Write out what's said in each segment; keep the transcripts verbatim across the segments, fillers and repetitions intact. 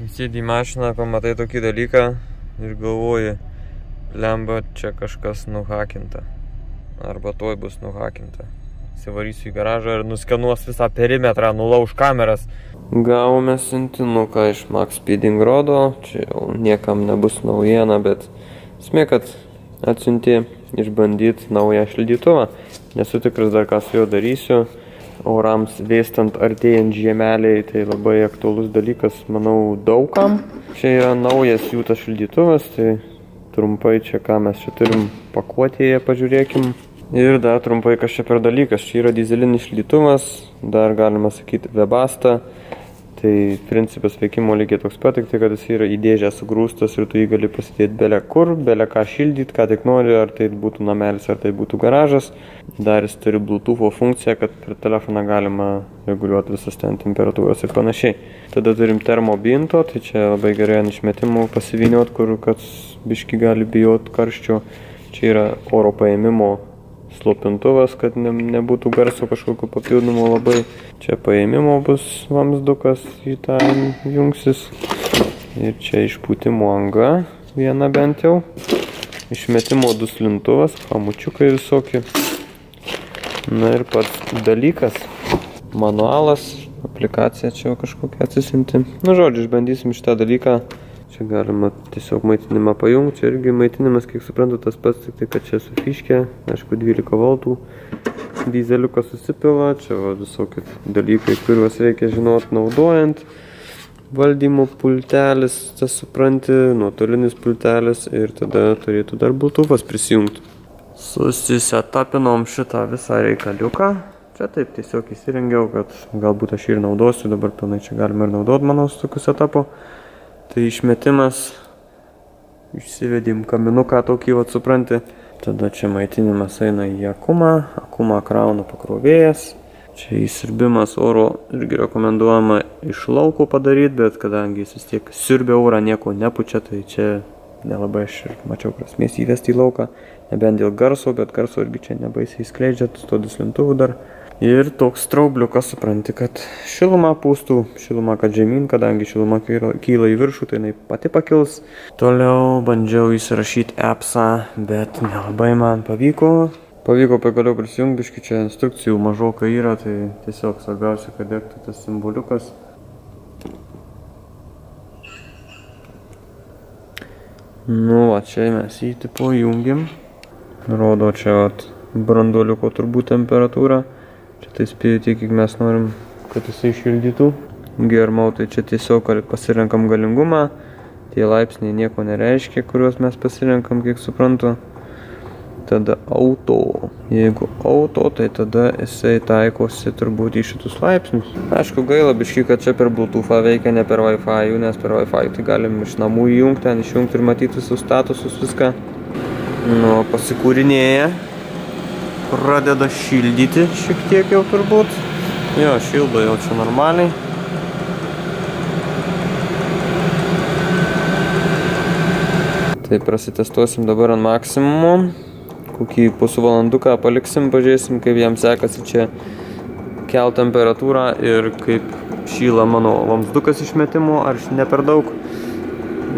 Įsėdi į mašiną, pamatai tokį dalyką ir galvoji, lemba, čia kažkas nuhakinta. Arba toj bus nuhakinta. Įsivarysiu į garažą ir nuskenuos visą perimetrą, nulauž kameras. Gavome siuntinuką iš MaxpeedingRodo. Čia jau niekam nebus naujiena, bet esmė, kad atsiunti išbandyti naują šildytuvą. Nesu tikras dar, ką su juo darysiu. Orams vėstant, artėjant žiemeliai, tai labai aktualus dalykas, manau, daugam. Čia yra naujas jų tas šildytuvas, tai trumpai čia ką mes čia turim pakuotėje, pažiūrėkim. Ir dar trumpai kas čia per dalykas. Čia yra dizelinis šildytuvas, dar galima sakyti Webasta. Tai principas veikimo lygiai toks pat, tik kad jis yra į dėžę sugrūstas ir tu jį gali pasidėti belia kur, belia ką šildyti, ką tik nori, ar tai būtų namelis, ar tai būtų garažas. Dar jis turi Bluetooth'o funkciją, kad per telefoną galima reguliuoti visas ten temperatūros ir panašiai. Tada turim termobinto, tai čia labai gerai ant išmetimų pasiviniot, kur kad biški gali bijot karščio. Čia yra oro paėmimo slopintuvas, kad ne, nebūtų garso kažkokio papildomo labai. Čia paėmimo bus vamsdukas, į tą jungsis. Ir čia išpūtimo anga, viena bent jau. Išmetimo duslintuvas, pamučiukai visokie. Na ir pats dalykas. Manualas, aplikacija čia kažkokia atsisimti. Na žodžiu, išbandysim šitą dalyką. Čia galima tiesiog maitinimą pajungti, čia irgi maitinimas, kiek suprantu, tas pats, tik tai, kad čia su fiškė, aišku, dvylika voltų, dizeliukas susipila, čia va, visokie dalykai, kuriuos reikia žinot naudojant, valdymo pultelis, tas supranti, nuotolinis pultelis ir tada turėtų dar Bluetooth'as prisijungti. Susisetapinom šitą visą reikaliuką, čia taip tiesiog įsirengiau, kad galbūt aš ir naudosiu, dabar pilnai čia galima ir naudot, manau, su tokiu setapu. Tai išmetimas, išsivedim kaminuką tokį, vat supranti. Tada čia maitinimas eina į akumą, akumą krauna pakrovėjas. Čia įsirbimas oro irgi rekomenduojama iš lauko padaryti, bet kadangi jis vis tiek sirbia orą, nieko nepučia, tai čia nelabai aš ir mačiau prasmės įvesti į lauką. Nebent dėl garso, bet garso irgi čia nebaisiai skleidžia, to duslintuvu dar. Ir toks straubliukas, supranti, kad šilumą pūstų, šilumą kad žemyn, kadangi šiluma kyla į viršų, tai jinai pati pakils. Toliau bandžiau įsirašyti appsą, bet nelabai man pavyko. Pavyko pagaliau prisijungti, biški čia instrukcijų mažokai yra, tai tiesiog svarbiausia, kad degtų tas simboliukas. Nu, va, čia mes jį tipo jungiam. Rodo čia at branduoliuko turbūt temperatūrą. Čia tai spėju tiek, kiek mes norim, kad jisai šildytų. Germau, tai čia tiesiog pasirenkam galingumą. Tie laipsniai nieko nereiškia, kuriuos mes pasirenkam, kiek suprantu. Tada auto. Jeigu auto, tai tada jisai taikosi turbūt į šitus laipsnius. Aišku, gaila biški, kad čia per Bluetooth'ą veikia, ne per Wi-Fi, nes per Wi-Fi tai galim iš namų įjungti, ten išjungti ir matyti visus statusus, viską. Nu, pasikūrinėja. Pradeda šildyti šiek tiek jau turbūt. Jo, šildo jau čia normaliai. Tai prasitestuosim dabar ant maksimumo. Kokį pusų valanduką paliksim, pažiūrėsim, kaip jam sekasi čia kelt temperatūrą ir kaip šyla mano vamsdukas išmetimo, ar ne per daug.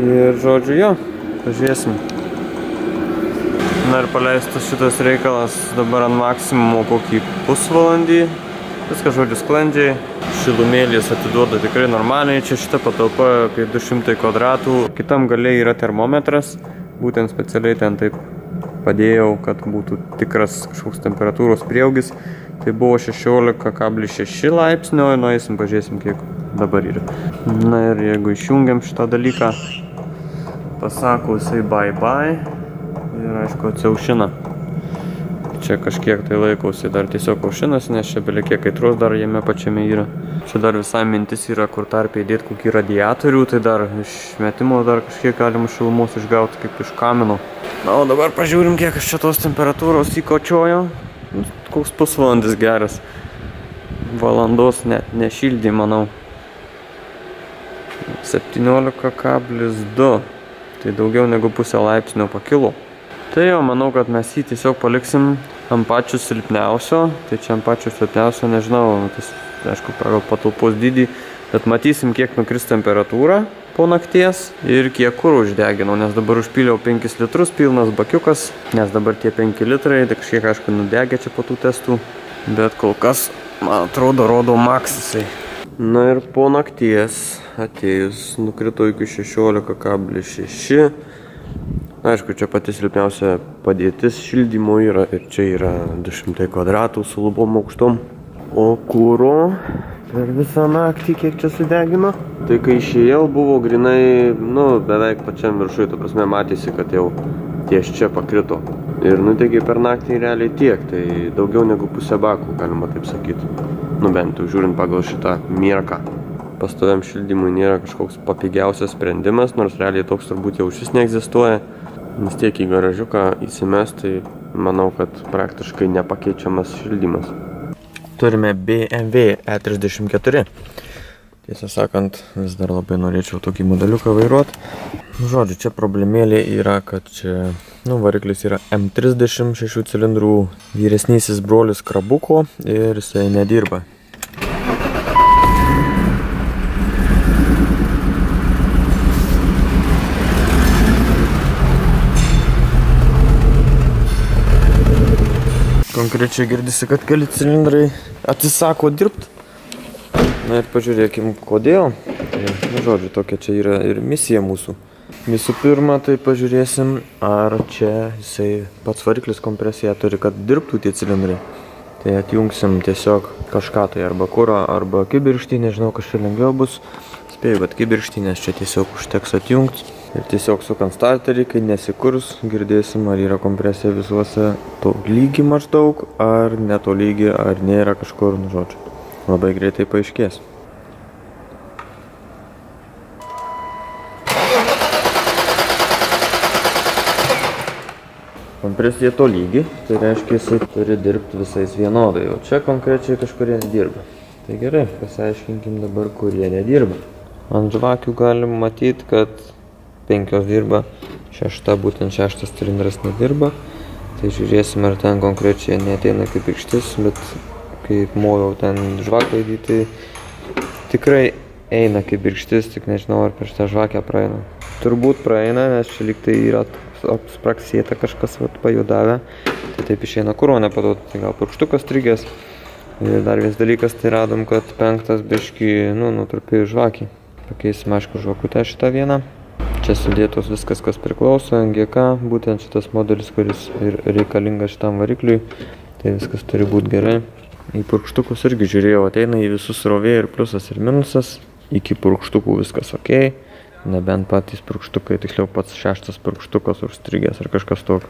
Ir žodžiu, jo, pažiūrėsim. Na ir paleistas šitas reikalas dabar ant maksimumo kokį pusvalandį. Viskas, žodžiu, sklandžiai. Šilumėlis atiduoda tikrai normaliai. Čia šita patalpa apie du šimtai kvadratų. Kitam gale yra termometras. Būtent specialiai ten taip padėjau, kad būtų tikras kažkoks temperatūros prieaugis. Tai buvo šešiolika kablelis šeši laipsnio. Nueisim, pažiūrėsim, kiek dabar yra. Na ir jeigu išjungiam šitą dalyką, pasako jisai bye bye. Ir aišku, atsiaušina. Čia kažkiek tai laikausi dar tiesiog aušinas, nes čia belie kiek kaitros dar jame pačiame yra. Čia dar visai mintis yra, kur tarpiai dėti kokį radiatorių, tai dar išmetimo dar kažkiek galima šilumos išgauti kaip iš kamino. Na, o dabar pažiūrim, kiek aš čia tos temperatūros įkočiojo. Koks pusvalandis geras. Valandos net nešildė, manau. septyniolika kablelis du. Tai daugiau negu pusę laipsnio pakilo. Tai jau manau, kad mes jį tiesiog paliksim ant pačių silpniausio. Tai čia ant pačių silpniausio, nežinau, tas, aišku, pagal patalpos dydį. Bet matysim, kiek nukris temperatūra. po nakties ir kiek kuro uždeginau, nes dabar užpyliau penkis litrus, pilnas bakiukas, nes dabar tie penki litrai, tai kažkiek aišku nudegia čia po tų testų, bet kol kas, man atrodo, rodo maksisai. Na ir po nakties atėjus nukrito iki šešiolika kablelis šeši. Aišku, čia pati silpniausia padėtis šildymo yra ir čia yra du šimtai kvadratų su lubom aukštom. O kuro per visą naktį kiek čia sudegino. Tai kai išėjau buvo grinai, nu, beveik pačiam viršui, to prasme matėsi, kad jau ties čia pakrito. Ir nudegiai per naktį realiai tiek, tai daugiau negu pusę bakų, galima taip sakyti. Nu bent jau žiūrint pagal šitą mirką. Pastoviam šildymui nėra kažkoks papigiausias sprendimas, nors realiai toks turbūt jau šis neegzistuoja. Vis tiek į garažiuką įsimest, tai manau, kad praktiškai nepakeičiamas šildymas. Turime B M W E trisdešimt keturi. Tiesą sakant, vis dar labai norėčiau tokį modeliuką vairuoti. Žodžiu, čia problemėlė yra, kad čia nu, variklis yra M trisdešimt, šešių cilindrų, vyresnysis brolis krabuko ir jisai nedirba. Konkrečiai girdisi, kad keli cilindrai atsisako dirbti. Na ir pažiūrėkim, kodėl. Tai, žodžiu, tokia čia yra ir misija mūsų. Visų pirma, tai pažiūrėsim, ar čia jisai pats variklis kompresija turi, kad dirbtų tie cilindrai. Tai atjungsim tiesiog kažką tai arba kurą, arba kibirštį, nežinau, kas čia lengviau bus. Spėjau, bet kibirštinės čia tiesiog užteks atjungti. Ir tiesiog sukant starterį, kai nesikurs, girdėsim, ar yra kompresija visuose to lygi maždaug, ar neto lygi, ar nėra kažkur, nu žodžiu. Labai greitai paaiškės. Kompresija to lygi, tai reiškia, jisai turi dirbti visais vienodai, o čia konkrečiai kažkurie nedirba. Tai gerai, pasiaiškinkim dabar, kurie nedirba. Ant žvakių galim matyti, kad penkios dirba, šešta, būtent šeštas cilindras nedirba. Tai žiūrėsim, ar ten konkrečiai neateina kaip pirštis, bet kaip moviau ten žvaklaidį, tai tikrai eina kaip pirštis, tik nežinau, ar prieš tą žvakę praeina. Turbūt praeina, nes čia lyg tai yra apspraksėta kažkas vat, pajudavę, tai taip išeina kuro nepaduoti, tai gal purkštukas strigęs. Ir dar vienas dalykas, tai radom, kad penktas biški, nu, nutrupėjo žvakį. Pakeisim, aišku, žvakutę šitą vieną. Čia sudėtos viskas, kas priklauso, N G K, būtent šitas modelis, kuris ir reikalingas šitam varikliui, tai viskas turi būti gerai. Į purkštukus irgi žiūrėjau, ateina į visus srovė ir pliusas ir minusas, iki purkštukų viskas ok, nebent patys purkštukai, tiksliau pats šeštas purkštukas užstrigęs ar kažkas tok,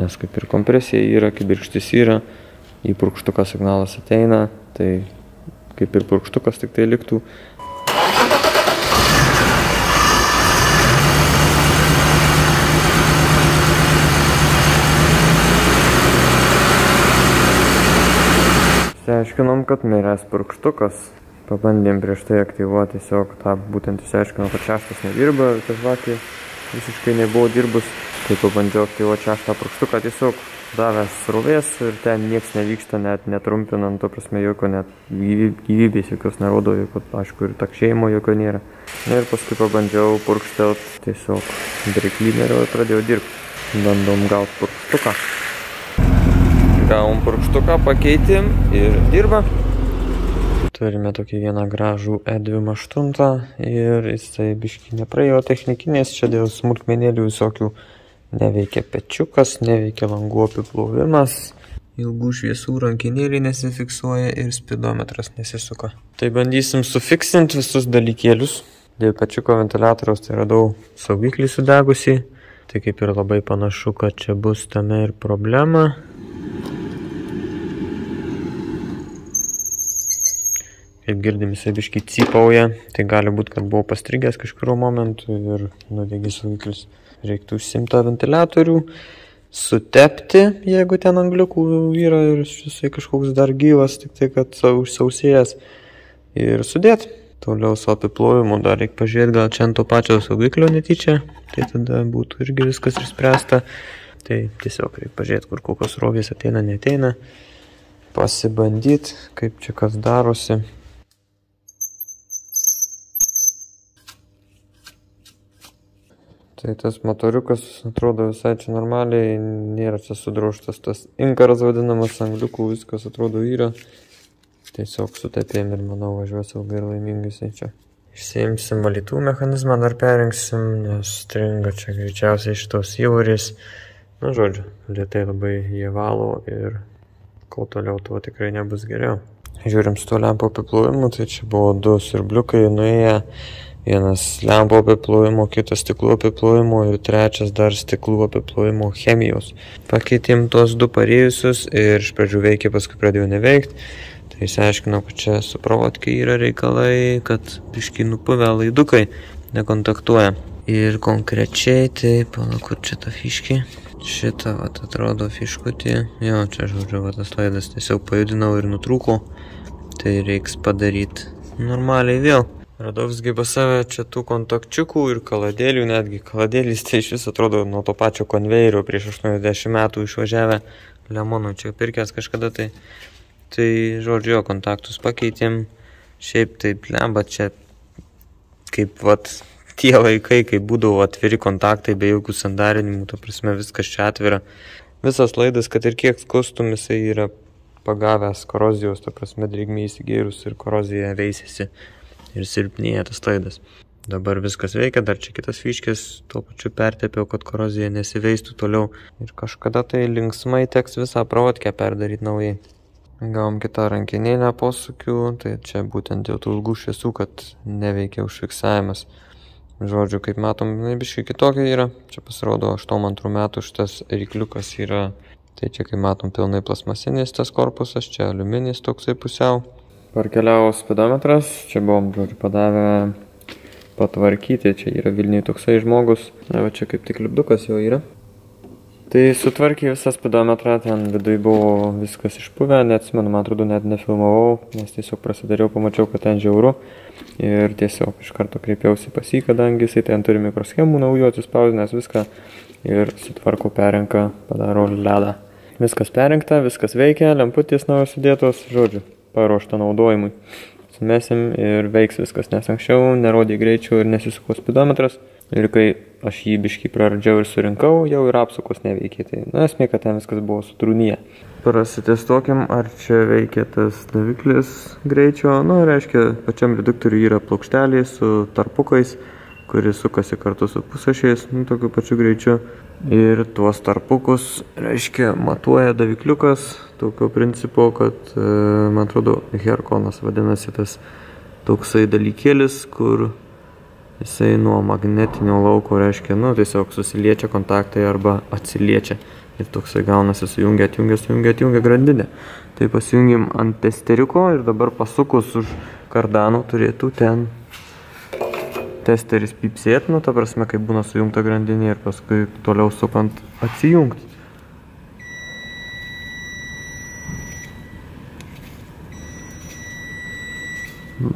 nes kaip ir kompresija yra, kibirkštis yra, į purkštuką signalas ateina, tai kaip ir purkštukas tik tai liktų. Išsiaiškinom, kad miręs purkštukas. Pabandėm prieš tai aktyvuoti tiesiog tą, būtent išsiaiškinom, kad šeštas nedirba, ta žvakė visiškai nebuvo dirbus. Tai pabandžiau aktyvuoti šeštą purkštuką, tiesiog davęs srovės ir ten nieks nevyksta, net netrumpinant, to prasme jokio net gyvybės, jokios nerodo, jokio, aišku, ir takšėjimo jokio nėra. Ir paskui pabandžiau purkštelt tiesiog breiklinerio ir pradėjau dirbti. Bandom gauti purkštuką. Gavom purkštuką, pakeitim ir dirba. Turime tokį vieną gražų Edvium aštuoni ir jisai biškį nepraėjo technikinės, čia dėl smulkmenėlių visokių neveikia pečiukas, neveikia langų apiplovimas, ilgų šviesų rankinėliai nesifiksuoja ir spidometras nesisuka. Tai bandysim sufiksinti visus dalykėlius. Dėl pečiuko ventiliatoriaus tai radau saugiklį sudegusį, tai kaip ir labai panašu, kad čia bus tame ir problema. Kaip girdim, jisai biškį cypauja, tai gali būti, kad buvo pastrigęs kažkuriuo momentu ir nudegė saugiklis. Reiktų užsimtą ventiliatorių, sutepti, jeigu ten angliukų yra ir jisai kažkoks dar gyvas, tik tai, kad užsausėjęs, ir sudėti. Toliau su apiplovimu dar reikia pažiūrėti, gal čia ant to pačio saugiklio netyčia, tai tada būtų irgi viskas išspręsta. Tai tiesiog reikia pažiūrėti, kur kokios srovės ateina, neateina, pasibandyti, kaip čia kas darosi. Tai tas motoriukas atrodo visai čia normaliai, nėra čia sudrauštas tas inkaras vadinamas, angliukų viskas atrodo yra. Tiesiog sutepėm ir manau važiuos ilgai ir laimingai čia. Išsiimsim valytų mechanizmą, dar perinksim, nes stringa čia greičiausiai šitos įvaris. Nu, žodžiu, lietai labai jie valo ir kol toliau tuo tikrai nebus geriau. Žiūrim su tuo lempo apiplovimu, tai čia buvo du sirbliukai nuėję, vienas lempo apiplovimo, kitas stiklų apiplovimo ir trečias dar stiklų apiplovimo chemijos. Pakeitim tuos du parėjusius ir iš pradžių veikė, paskui pradėjau neveikti. Tai išsiaiškinau, kad čia su provodkiai yra reikalai, kad biškai nupuvę laidukai nekontaktuoja. Ir konkrečiai, tai pala, kur čia ta fiškė? Šitą, vat, atrodo fiškutį. Jo, čia žodžiu, vat, tas laidas tiesiog pajudinau ir nutrūko. Tai reiks padaryti normaliai vėl. Radau visgi pasavę čia tų kontakčiukų ir kaladėlių, netgi kaladėlis tai iš vis atrodo nuo to pačio konveirio prieš aštuoniasdešimt metų išvažiavę Lemonų čia pirkęs kažkada. Tai, tai žodžiu, kontaktus pakeitėm. Šiaip taip lemba čia kaip vat tie laikai, kai būdavo atviri kontaktai be jokių sandarinimų, ta prasme viskas čia atvira. Visas laidas, kad ir kiek skustum, jisai yra pagavęs korozijos, ta prasme drėgmė įsigėrus ir korozija veisėsi ir silpnėja tas laidas. Dabar viskas veikia, dar čia kitas fiškės, tuo pačiu pertepėjau, kad korozija nesiveistų toliau. Ir kažkada tai linksmai teks visą provodkę perdaryti naujai. Gavom kitą rankinėlę posūkių, tai čia būtent jau tų ilgų šviesų, kad neveikia užfiksavimas. Žodžiu, kaip matom, biškai kitokia yra. Čia pasirodo aštuoniasdešimt antrų metų šitas rykliukas yra. Tai čia, kaip matom, pilnai plasmasinis tas korpusas, čia aliuminis toksai pusiau. Parkeliavo spidometras, čia buvom, žodžiu, padavę patvarkyti, čia yra Vilniai toksai žmogus. Na, va čia kaip tik lipdukas jau yra. Tai sutvarkė visą spidometrą, ten vidui buvo viskas išpuvę, neatsimenu, man atrodo, net nefilmavau, nes tiesiog prasidariau, pamačiau, kad ten žiauru. Ir tiesiog iš karto kreipiausi pas jį, kadangi jisai ten turi mikroschemų naujų, atsispausdinęs viską ir sutvarko, perenka, padaro ledą. Viskas perinkta, viskas veikia, lemputės naujos sudėtos, žodžiu, paruošta naudojimui. Sumesim ir veiks viskas, nes anksčiau nerodė greičių ir nesisuko spidometras. Ir kai aš jį biškį praradžiau ir surinkau, jau ir apsukos neveikia. Tai na, esmė, kad ten viskas buvo sutrūnyje. Prasitestuokim, ar čia veikia tas daviklis greičio. Nu, reiškia, pačiam reduktoriui yra plokštelė su tarpukais, kuris sukasi kartu su pusašiais, nu, tokiu pačiu greičiu. Ir tuos tarpukus, reiškia, matuoja davikliukas, tokio principo, kad, man atrodo, herkonas vadinasi tas toksai dalykėlis, kur jisai nuo magnetinio lauko, reiškia, nu, tiesiog susiliečia kontaktai arba atsiliečia. Ir toksai gaunasi sujungia, atjungia, sujungia, atjungia grandinę. Tai pasijungim ant testeriuko ir dabar pasukus už kardanų turėtų ten testeris pipsėti, nu, ta prasme, kai būna sujungta grandinė ir paskui toliau sukant atsijungti.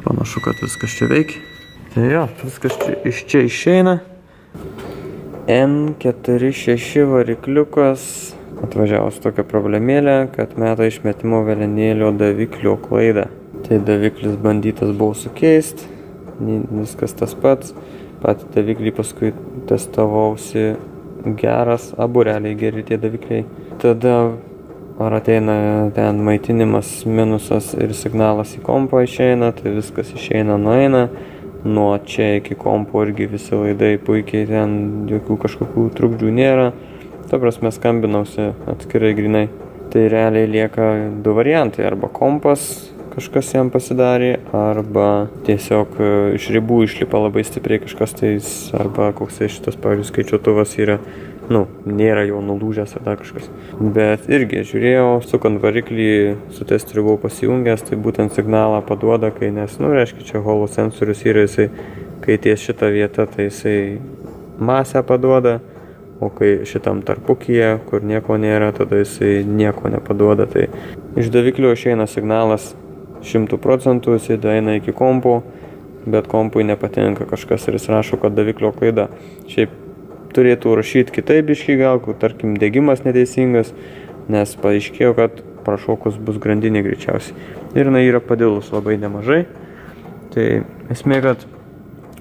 Panašu, kad viskas čia veikia. Tai jo, viskas čia, iš čia išeina. N keturiasdešimt šeši varikliukas. Atvažiavus tokią problemėlę, kad meta išmetimo velenėlio daviklio klaidą. Tai daviklis bandytas buvo sukeist. Viskas tas pats. Patį daviklį paskui testavausi geras. Abu realiai geri tie davikliai. Tada ar ateina ten maitinimas, minusas ir signalas į kompą išeina, tai viskas išeina, nueina. Nuo čia iki kompo irgi visi laidai puikiai, ten jokių kažkokių trukdžių nėra. Ta prasme, skambinausi atskirai grinai. Tai realiai lieka du variantai, arba kompas kažkas jam pasidarė, arba tiesiog iš ribų išlipa labai stipriai kažkas tais, arba koks šitas, pavyzdžiui, skaičiuotuvas yra, nu, nėra jau nulūžęs ar dar kažkas. Bet irgi žiūrėjau, sukant variklį, su testeriu buvau pasijungęs, tai būtent signalą paduoda, kai nes, nu, reiškia, čia holo sensorius yra, jisai, kai ties šitą vietą, tai jisai masę paduoda, o kai šitam tarpukyje, kur nieko nėra, tada jisai nieko nepaduoda. Tai iš daviklio išeina signalas šimtu procentų, jisai daina iki kompų, bet kompui nepatinka kažkas ir jis rašo, kad daviklio klaida. Šiaip turėtų rašyti kitaip biškį gal, kur tarkim degimas neteisingas, nes paaiškėjo, kad prašokus bus grandinė greičiausiai. Ir jinai yra padilus labai nemažai. Tai esmė, kad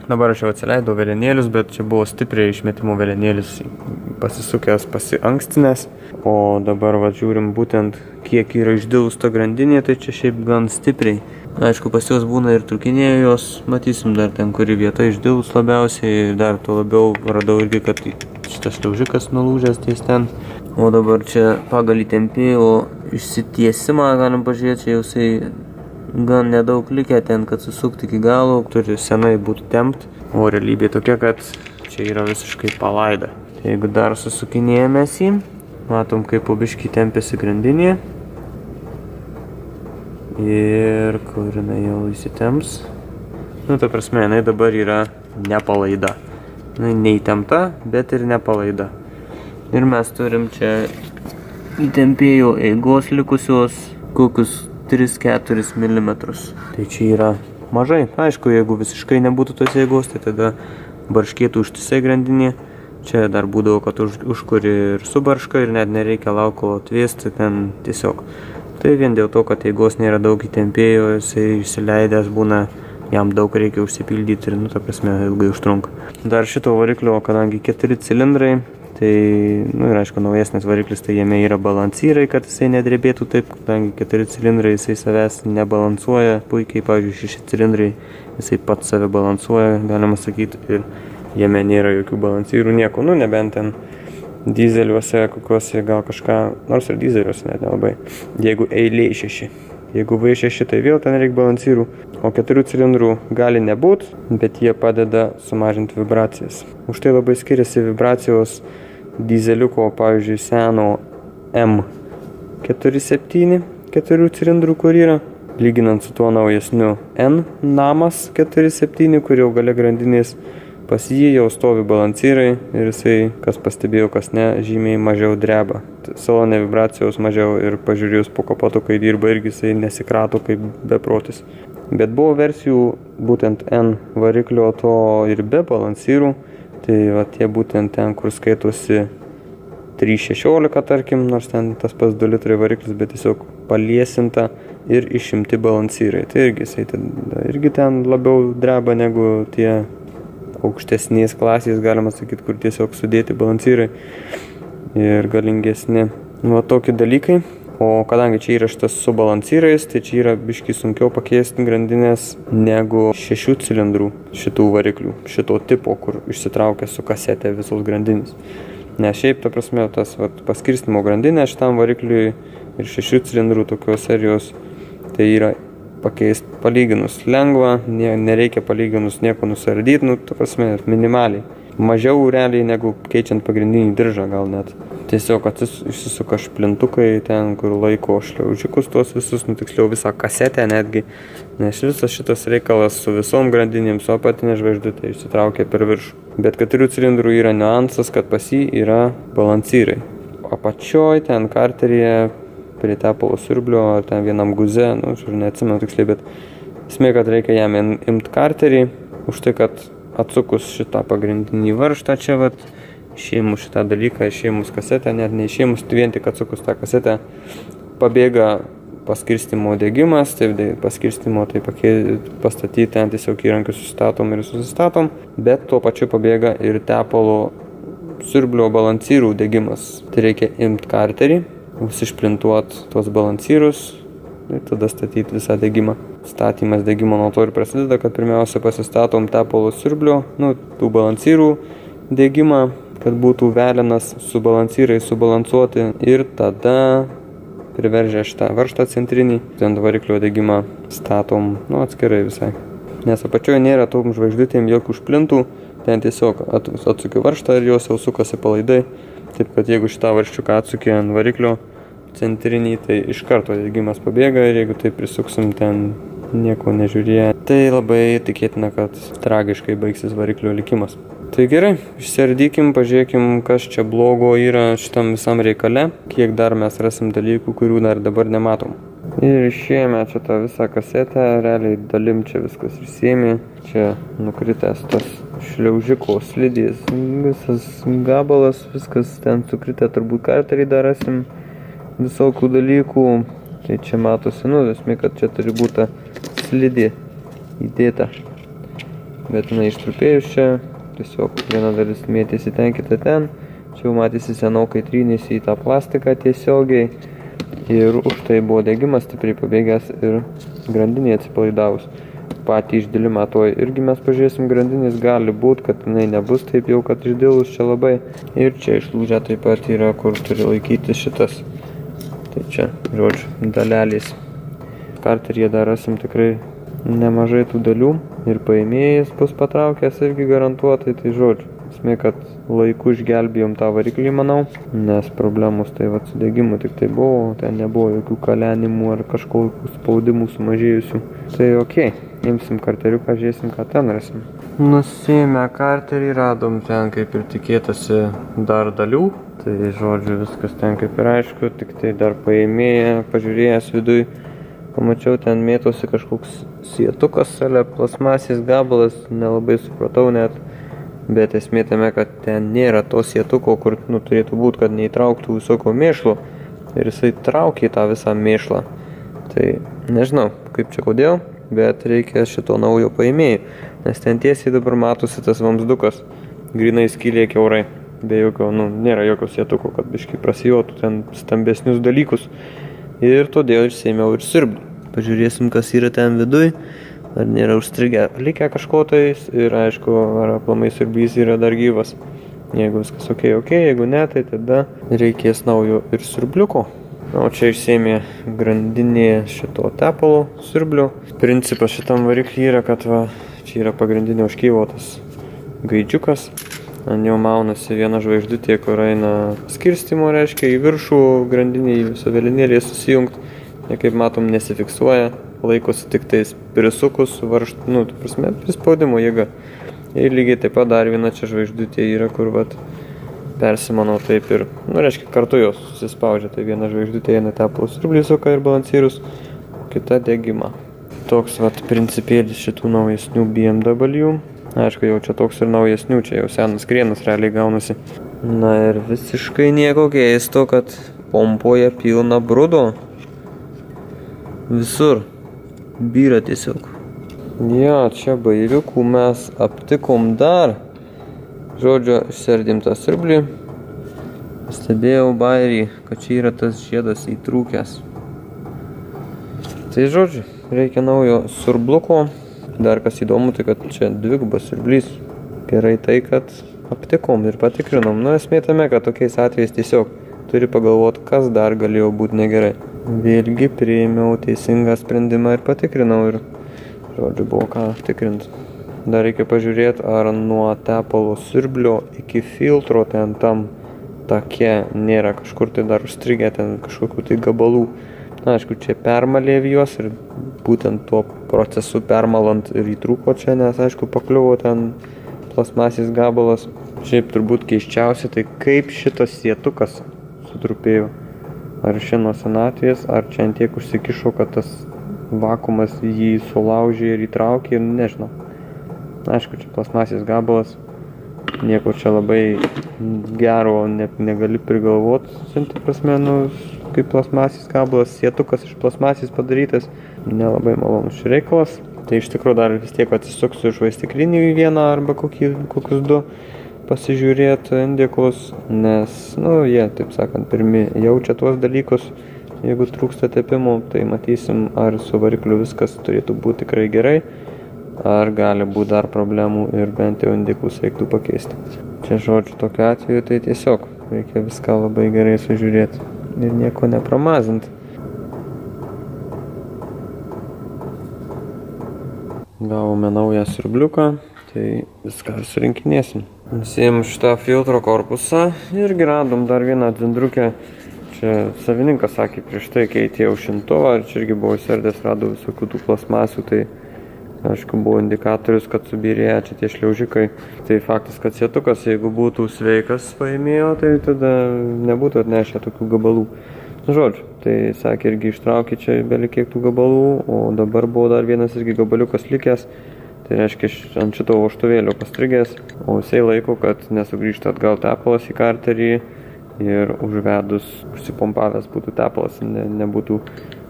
Dabar aš jau atsileidau velenėlius, bet čia buvo stipriai išmetimų velenėlis pasisukęs, pasiankstinęs. O dabar va, žiūrim būtent, kiek yra išdilus ta grandinė, tai čia šiaip gan stipriai. Aišku, pas jos būna ir trukinėjų jos, matysim dar ten, kuri vieta išdilus labiausiai. Ir dar to labiau radau irgi, kad šitas liaužikas nulūžęs ties ten. O dabar čia pagal įtempį, o išsitiesimą galim pažiūrėti, čia jausai gan nedaug likę ten, kad susukti iki galo, turi senai būti tempt. O realybė tokia, kad čia yra visiškai palaida. Tai jeigu dar susukinėjomės jį, matom, kaip po biškį tempėsi grandinė. Ir kur jinai jau įsitems. Nu, ta prasme, jinai dabar yra nepalaida. Na, neįtemta, bet ir nepalaida. Ir mes turim čia įtempėjo eigos likusios kokius tris keturis milimetrus. Tai čia yra mažai. Aišku, jeigu visiškai nebūtų tos eigos, tai tada barškėtų užtisai grandinė. Čia dar būdavo, kad už, užkuri ir subarška ir net nereikia lauko atvėsti ten tiesiog. Tai vien dėl to, kad eigos nėra daug įtempėjo, jisai išsileidęs būna, jam daug reikia užsipildyti ir, nu, ta prasme, ilgai užtrunka. Dar šito variklio, kadangi keturi cilindrai, tai, nu, ir aišku, naujesnis variklis, tai jame yra balansyrai, kad jisai nedrebėtų taip, kadangi keturi cilindrai jisai savęs nebalansuoja puikiai, pavyzdžiui, šeši cilindrai jisai pats save balansuoja, galima sakyti, ir jame nėra jokių balansyrų, nieko, nu, nebent ten dizeliuose, kokiuose gal kažką, nors ir dizeliuose net nelabai, jeigu eilė šeši. Jeigu V šeši, tai vėl ten reikia balansyrų, o keturių cilindrų gali nebūti, bet jie padeda sumažinti vibracijas. Už tai labai skiriasi vibracijos dizeliuko, pavyzdžiui, seno M keturiasdešimt septyni keturių cilindrų, kur yra, lyginant su tuo naujesniu N namas keturiasdešimt septyni, kur jau gale grandinės, pas jį jau stovi balansyrai ir jisai, kas pastebėjo, kas ne, žymiai mažiau dreba. Salone vibracijos mažiau ir pažiūrėjus po kapotu, kai dirba, irgi jisai nesikrato kaip beprotis. Bet buvo versijų būtent N variklio to ir be balansyrų. Tai va tie būtent ten, kur skaitosi trys šešiolika, tarkim, nors ten tas pas du litrai variklis, bet tiesiog paliesinta ir išimti balansyrai. Tai irgi jisai ten, irgi ten labiau dreba negu tie aukštesnės klasės, galima sakyti, kur tiesiog sudėti balansyrai ir galingesni. Nu, tokie dalykai. O kadangi čia yra šitas su balansyrais, tai čia yra biškai sunkiau pakeisti grandinės negu šešių cilindrų šitų variklių, šito tipo, kur išsitraukia su kasete visos grandinės. Nes šiaip, ta prasme, tas vat, paskirstimo grandinė šitam varikliui ir šešių cilindrų tokios serijos, tai yra pakeisti palyginus lengva, nereikia palyginus nieko nusardyti, nu, ta prasme, minimaliai. Mažiau realiai negu keičiant pagrindinį diržą gal net. Tiesiog išsisuka šplintukai ten, kur laiko šliaužikus tuos visus, nu tiksliau visą kasetę netgi, nes visas šitas reikalas su visom grandinėm, su apatinė žvaigždutė išsitraukia per viršų. Bet keturių cilindrų yra niuansas, kad pas jį yra balansyrai. Apačioj ten karteryje prie tepalo siurblio, ar ten vienam guze, nu, aš neatsimenu tiksliai, bet esmė, kad reikia jam imti karterį, už tai, kad atsukus šitą pagrindinį varžtą čia, vat, išėjimus šitą dalyką, išėjimus kasetę, net neišėjimus, vien tik atsukus tą kasetę, pabėga paskirstimo degimas, taip paskirstimo, tai pastatyti ten tiesiog įrankius sustatom ir susistatom, bet tuo pačiu pabėga ir tepalo siurblio balansyrų degimas. Tai reikia imti karterį, užsišplintuoti tuos balansyrus ir tada statyti visą degimą. Statymas degimo nuo to ir prasideda, kad pirmiausia pasistatom tepalo siurblio, nu, tų balansyrų degimą, kad būtų velenas su balansyrai subalansuoti, ir tada priveržę šitą varžtą centrinį, ten variklio degimą statom, nu, atskirai visai. Nes apačioje nėra tom žvaigždutėm jokių šplintų, ten tiesiog atsukiu varžtą ir jos jau sukasi palaidai. Taip, kad jeigu šitą varščiuką atsukė ant variklio centrinį, tai iš karto degimas pabėga, ir jeigu tai prisuksim ten nieko nežiūrėję, tai labai tikėtina, kad tragiškai baigsis variklio likimas. Tai gerai, išsiardykim, pažiūrėkim, kas čia blogo yra šitam visam reikale, kiek dar mes rasim dalykų, kurių dar dabar nematom. Ir išėjame čia tą visą kasetę, realiai dalim čia viskas išsiėmė, čia nukritęs tas šliaužiko slidys, visas gabalas, viskas ten sukritę, turbūt karterį dar rasim visokių dalykų, tai čia matosi, nu, esmė, kad čia turi būti slidį įdėta. bet jinai ištrupėjus čia, tiesiog viena dalis mėtėsi ten, kita ten. Čia jau matėsi senokai trynėsi į tą plastiką tiesiogiai ir už tai buvo degimas stipriai pabėgęs ir grandinė atsipalaidavus. Patį išdėlimą to irgi mes pažiūrėsim, grandinis gali būti, kad jinai nebus taip jau, kad išdėlus čia labai. Ir čia išlūžę taip pat yra, kur turi laikyti šitas. Tai čia, žodžiu, dalelės. Karteryje dar rasim tikrai nemažai tų dalių ir paėmėjas bus patraukęs irgi garantuotai, tai žodžiu. Esmė, kad laiku išgelbėjom tą variklį, manau, nes problemus tai vat su degimu tik tai buvo, ten nebuvo jokių kalenimų ar kažkokių spaudimų sumažėjusių. Tai okei. Okay. Imsim karterių, pažiūrėsim, ką ten rasim. Nusiėmę karterį, radom ten kaip ir tikėtasi dar dalių. Tai žodžiu, viskas ten kaip ir aišku, tik tai dar paėmėję, pažiūrėjęs viduj. Pamačiau, ten mėtosi kažkoks sietukas, ale plasmasės gabalas, nelabai supratau net. Bet esmė tame, kad ten nėra to sietuko, kur nu, turėtų būti, kad neįtrauktų visokio mėšlo. Ir jisai traukė tą visą mėšlą. Tai nežinau, kaip čia kodėl. Bet reikia šito naujo paėmėjų, nes ten tiesiai dabar matosi tas vamsdukas, grinai skylė kiaurai, be jokio, nu, nėra jokio sietuko, kad biškai prasijotų ten stambesnius dalykus. Ir todėl išsėmiau ir siurblį. Pažiūrėsim, kas yra ten viduj, ar nėra užstrigę likę kažkotais ir aišku, ar aplamai siurblys yra dar gyvas. Jeigu viskas ok, ok, jeigu ne, tai tada reikės naujo ir siurbliuko. O čia išsėmė grandinė šito tepalo, siurblių. Principas šitam variklį yra, kad va, čia yra pagrindinė užkyvotas gaidžiukas. Ant jau maunasi viena žvaigždutė, kur eina skirstimo, reiškia, į viršų grandinį, į viso vėlinėlį susijungt. Ir kaip matom, nesifiksuoja, laikosi tik tais prisukus, varšt, nu, tu prasme, prispaudimo jėga. Ir lygiai taip pat dar viena čia žvaigždutė yra, kur vat persimanau taip ir, nu, reiškia, kartu jos susispaudžia. Tai viena žvaigždutė eina tepalus ir blisuką ir balansyrus, kita degima. Toks, vat, principėlis šitų naujesnių B M W. Aišku, jau čia toks ir naujesnių, čia jau senas krienas realiai gaunasi. Na ir visiškai nieko keisto, kad pompoje pilna brudo. Visur. Byra tiesiog. Jo, čia bairiukų mes aptikom dar. Žodžio, išsirdim tą siurblį, pastebėjau bairį, kad čia yra tas žiedas įtrūkęs. Tai žodžiu, reikia naujo siurbluko. Dar kas įdomu, tai kad čia dvigubas siurblys. Gerai tai, kad aptikom ir patikrinom. Nu, esmė tame, kad tokiais atvejais tiesiog turi pagalvoti, kas dar galėjo būti negerai. Vėlgi priėmiau teisingą sprendimą ir patikrinau ir žodžiu, buvo ką tikrinti. Dar reikia pažiūrėti, ar nuo tepalo siurblio iki filtro ten tam take nėra kažkur tai dar užstrigę ten kažkokių tai gabalų. Na, aišku, čia permalėvi juos ir būtent tuo procesu permalant ir įtrūko čia, nes aišku, pakliuvo ten plasmasės gabalas. Šiaip turbūt keiščiausia, tai kaip šitas sietukas sutrupėjo. Ar čia nuo senatvės, ar čia ant tiek užsikišo, kad tas vakumas jį sulaužė ir įtraukė, ir nežinau. Aišku, čia plasmasės gabalas, nieko čia labai gero ne, negali prigalvoti, sinti prasme, nu, kaip plasmasės gabalas, sietukas iš plasmasės padarytas, nelabai malonus reikalas. Tai iš tikrųjų dar vis tiek atsisuksiu iš vaistiklinį į vieną arba kokį, kokius du pasižiūrėti indėklus, nes, nu, jie, taip sakant, pirmi jaučia tuos dalykus. Jeigu trūksta tepimų, tai matysim, ar su varikliu viskas turėtų būti tikrai gerai. Ar gali būti dar problemų ir bent jau indikus reiktų pakeisti. Čia žodžiu, tokiu atveju tai tiesiog reikia viską labai gerai sužiūrėti ir nieko nepramazinti. Gavome naują siurbliuką, tai viską surinkinėsim. Nusiėm šitą filtro korpusą irgi radom dar vieną dzindrukę. Čia savininkas sakė, prieš tai keitėjau šimtovą, čia irgi buvo įsirdęs, radau visokių tų plasmasių, tai aišku, buvo indikatorius, kad subirėja čia tie šliaužikai. Tai faktas, kad sietukas, jeigu būtų sveikas paėmėjo, tai tada nebūtų atnešę tokių gabalų. Žodžiu, tai sakė irgi ištraukė čia belikiek tų gabalų, o dabar buvo dar vienas irgi gabaliukas likęs. Tai reiškia, ant šito voštuvėlio pastrigęs, o jisai laiko, kad nesugrįžta atgal tepalas į karterį ir užvedus, užsipompavęs būtų tepalas, ne, nebūtų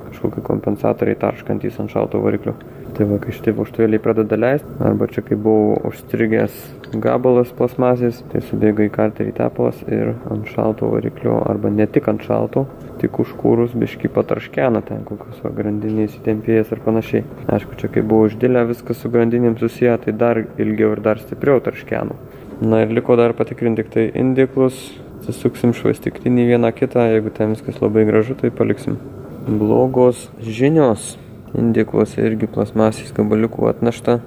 kažkokie kompensatoriai tarškantys ant šalto variklio. Tai va, kai šitaip aukštojėliai pradeda leisti, arba čia kai buvau užstrigęs gabalas plasmasės, tai subėga į karterį tepalas ir ant šalto variklio, arba ne tik ant šalto, tik užkūrus biškį patarškena ten kokios va, grandiniai įsitempėjęs ir panašiai. Aišku, čia kai buvo uždėlę viskas su grandinėm susiję, tai dar ilgiau ir dar stipriau tarškenų. Na ir liko dar patikrinti tik tai indiklus, susuksim švaistiklinį vieną kitą, jeigu ten viskas labai gražu, tai paliksim. Blogos žinios. Indikuose irgi plasmasės gabaliukų atnešta.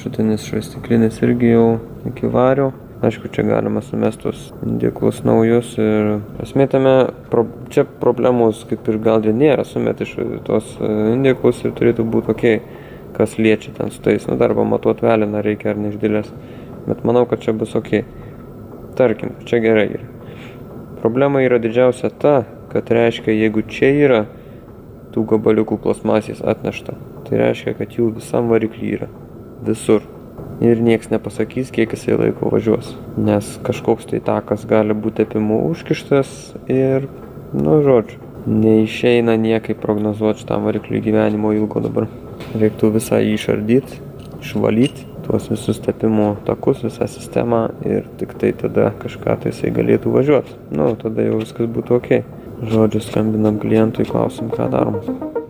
Šutinis švaistiklinis irgi jau iki vario. Aišku, čia galima sumestus indiklus naujus ir esmė tame, pro, čia problemos kaip ir gal jie nėra, sumeti šitos indiklus ir turėtų būti tokiai, kas liečia ten su tais. Nu, darba matuot velina reikia ar neišdėlės, bet manau, kad čia bus ok. Tarkim, čia gerai yra. Problema yra didžiausia ta, kad reiškia, jeigu čia yra tų gabaliukų plasmasės atnešta, tai reiškia, kad jų visam variklį yra. Visur. Ir nieks nepasakys, kiek jisai laiko važiuos. Nes kažkoks tai takas gali būti apimu užkištas ir, nu, žodžiu, neišeina niekai prognozuoti šitam varikliui gyvenimo ilgo dabar. Reiktų visą jį išardyti, išvalyti, tuos visus tepimo takus, visą sistemą ir tik tai tada kažką tai jisai galėtų važiuoti. Nu, tada jau viskas būtų ok. Žodžiu, skambinam klientui, klausim, ką darom.